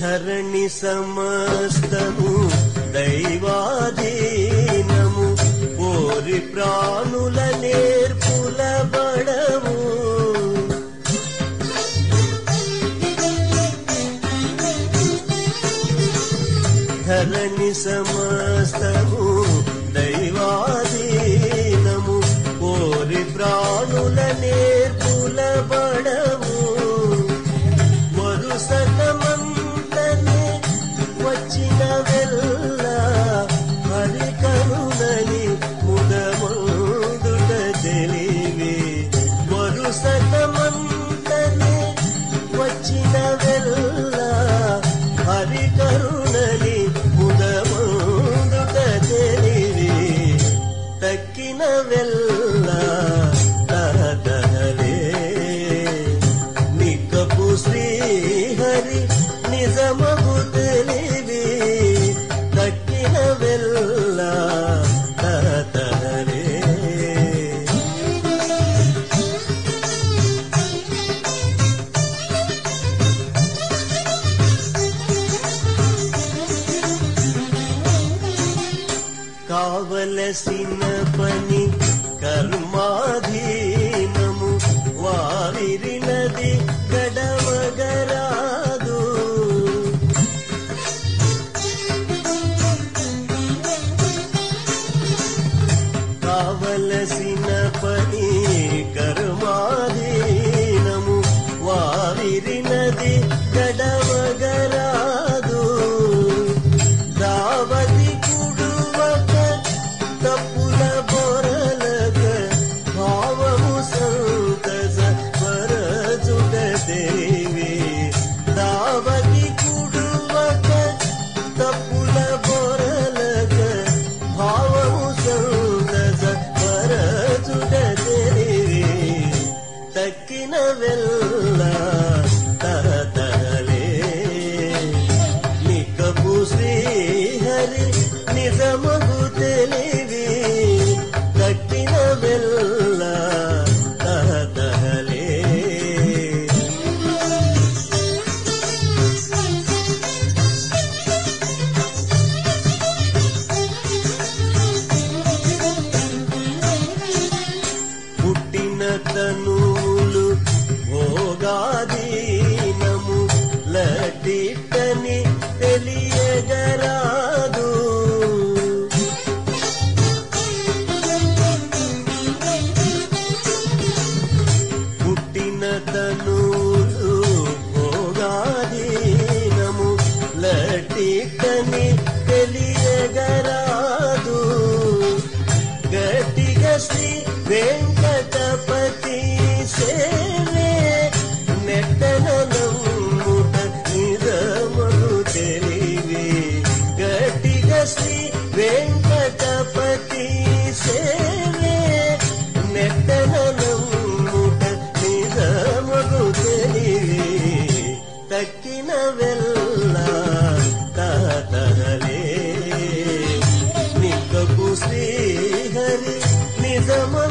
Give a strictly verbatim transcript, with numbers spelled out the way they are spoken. ధరణి సమస్తము దైవాధీనము ఓరి ప్రాణుల నేర్పుల బడము ధరణి సమస్తము దైవాధీనము ఓరి ప్రాణుల నేర్పుల బడము వరుసతమ కావలసిన పని కర్మాధీనము వావిరి నది గడవగరాదు కావలసిన పని కర్మాధీనము వావిరి నది గడవగరాదు దావతి తనులు భోగాధీనము లటిట్టని తెలియగరాదు పుట్టిన తనులు భోగాధీనము లటిట్టని తెలియగరాదు గట్టిగా శ్రీ వెంకటపతి సేవే నెట్టన నమ్ముట నిజమును తెలివే గట్టిగా శ్రీ వెంకటపతి సేవే నెట్టన నమ్ముట నిజమును తెలివే తక్కిన వెల్ల తాతలే నిక్కపు శ్రీహరి నిజము